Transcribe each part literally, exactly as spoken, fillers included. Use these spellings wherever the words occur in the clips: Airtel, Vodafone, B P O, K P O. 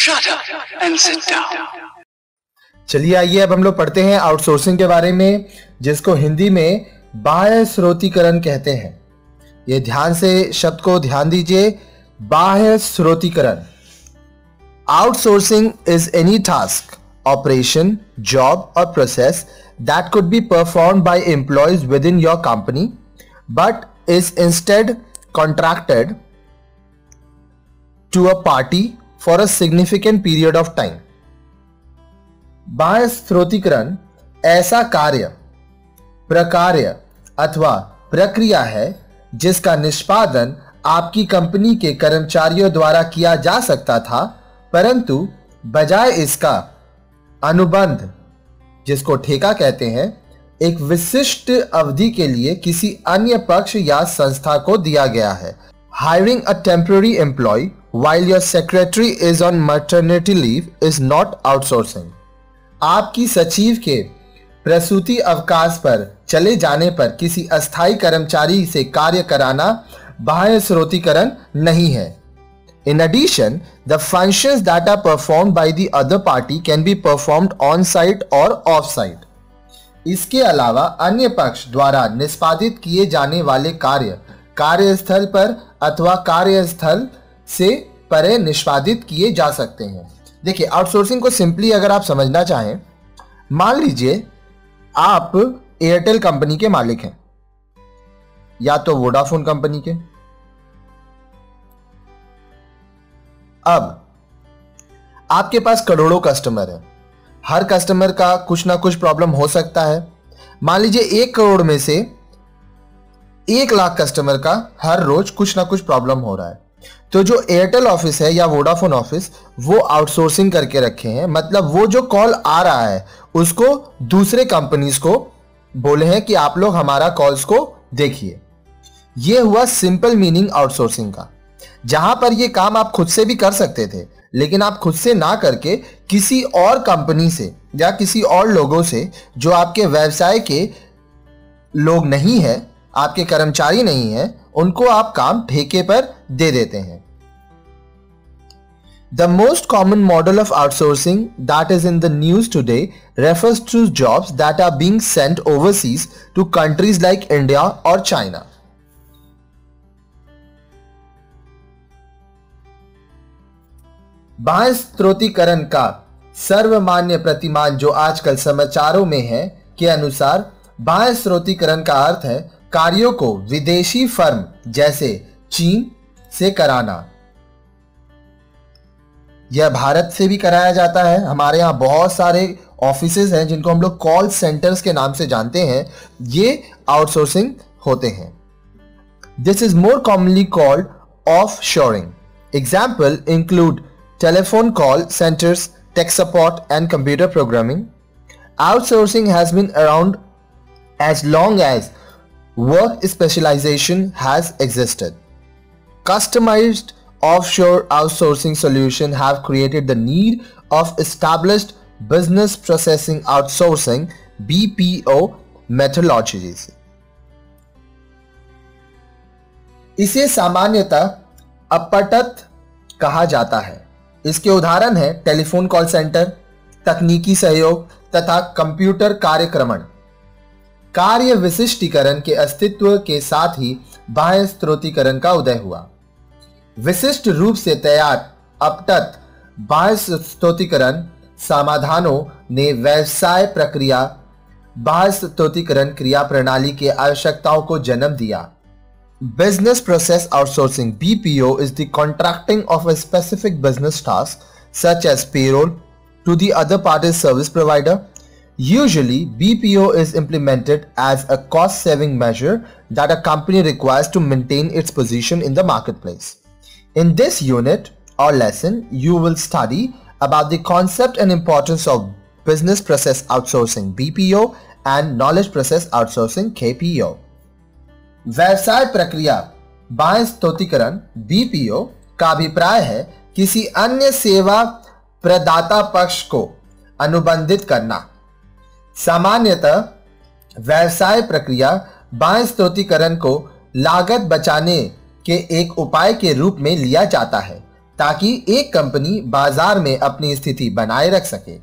Shut up and sit down. चलिए आइए अब हम लोग पढ़ते हैं आउटसोर्सिंग के बारे में, जिसको हिंदी में बाह्य स्रोतीकरण कहते हैं। ये ध्यान से शब्द को ध्यान दीजिए, बाह्य स्रोतीकरण। Outsourcing is any task, operation, job or process that could be performed by employees within your company but is instead contracted to a party for a significant period of time. बाह्य स्रोतीकरण ऐसा कार्य, प्रकार्य अथवा प्रक्रिया है जिसका निष्पादन आपकी कंपनी के कर्मचारियों द्वारा किया जा सकता था, परंतु बजाय इसका अनुबंध, जिसको ठेका कहते हैं, एक विशिष्ट अवधि के लिए किसी अन्य पक्ष या संस्था को दिया गया है। Hiring a temporary employ while your secretary is on maternity leave is not outsourcing. आपकी सचिव के प्रसूति अवकाश पर चले जाने पर किसी अस्थायी कर्मचारी से कार्य कराना बाह्य स्रोतीकरण नहीं है। In addition, the functions that are performed by the other party can be performed on-site or off-site. इसके अलावा अन्य पक्ष द्वारा निष्पादित किए जाने वाले कार्य कार्यस्थल पर अथवा कार्यस्थल से परे निष्पादित किए जा सकते हैं। देखिए, आउटसोर्सिंग को सिंपली अगर आप समझना चाहें, मान लीजिए आप एयरटेल कंपनी के मालिक हैं या तो वोडाफोन कंपनी के। अब आपके पास करोड़ों कस्टमर हैं, हर कस्टमर का कुछ ना कुछ प्रॉब्लम हो सकता है। मान लीजिए एक करोड़ में से एक लाख कस्टमर का हर रोज कुछ ना कुछ प्रॉब्लम हो रहा है, तो जो एयरटेल ऑफिस है या वोडाफोन ऑफिस, वो आउटसोर्सिंग करके रखे हैं। मतलब वो जो कॉल आ रहा है उसको दूसरे कंपनीज को बोले हैं कि आप लोग हमारा कॉल्स को देखिए। यह हुआ सिंपल मीनिंग आउटसोर्सिंग का, जहां पर यह काम आप खुद से भी कर सकते थे, लेकिन आप खुद से ना करके किसी और कंपनी से या किसी और लोगों से जो आपके व्यवसाय के लोग नहीं है, आपके कर्मचारी नहीं है, उनको आप काम ठेके पर दे देते हैं। The most common model of outsourcing that is in the news today refers to jobs that are being sent overseas to countries like India और चाइना। बाह्य स्रोतीकरण का सर्वमान्य प्रतिमान जो आजकल समाचारों में है के अनुसार, बाह्य स्रोतीकरण का अर्थ है कार्यों को विदेशी फर्म जैसे चीन से कराना। यह भारत से भी कराया जाता है। हमारे यहाँ बहुत सारे ऑफिसेज हैं जिनको हम लोग कॉल सेंटर्स के नाम से जानते हैं, ये आउटसोर्सिंग होते हैं। This is more commonly called offshoring. Example include telephone call centers, tech support and computer programming. Outsourcing has been around as long as work specialization has existed. Customized offshore outsourcing solutions have created the need of established business processing outsourcing B P O methodologies. इसे सामान्यतः अपतट कहा जाता है। इसके उदाहरण है telephone call centre, तकनीकी सहयोग तथा कंप्यूटर कार्यक्रमण। कार्य विशिष्टीकरण के अस्तित्व के साथ ही बाह्य स्रोतीकरण का उदय हुआ। विशिष्ट रूप से तैयार अपतत बाह्य स्रोतीकरण समाधानों ने व्यवसाय प्रक्रिया बाह्य स्रोतीकरण क्रिया प्रणाली के आवश्यकताओं को जन्म दिया। Business process outsourcing B P O is the contracting of a specific business task such as payroll to the other party's service provider. Usually B P O is implemented as a cost-saving measure that a company requires to maintain its position in the marketplace. In this unit or lesson, you will study about the concept and importance of business process outsourcing B P O and knowledge process outsourcing K P O. व्यवसाय प्रक्रिया बाह्य स्रोतीकरण BPO का अभिप्राय है किसी अन्य सेवा प्रदाता पक्ष को अनुबंधित करना। सामान्यतः व्यवसाय प्रक्रिया बाह्य स्रोतीकरण को लागत बचाने के एक उपाय के रूप में लिया जाता है, ताकि एक कंपनी बाजार में अपनी स्थिति बनाए रख सके।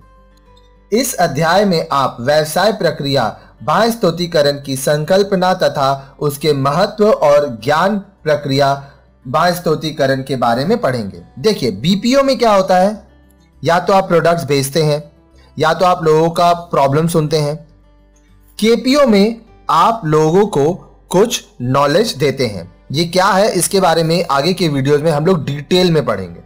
इस अध्याय में आप व्यवसाय प्रक्रिया बाह्य स्तोतीकरण की संकल्पना तथा उसके महत्व और ज्ञान प्रक्रिया बाह्य स्तोतीकरण के बारे में पढ़ेंगे। देखिए बीपीओ में क्या होता है, या तो आप प्रोडक्ट्स बेचते हैं या तो आप लोगों का प्रॉब्लम सुनते हैं। केपीओ में आप लोगों को कुछ नॉलेज देते हैं। ये क्या है इसके बारे में आगे के वीडियोस में हम लोग डिटेल में पढ़ेंगे।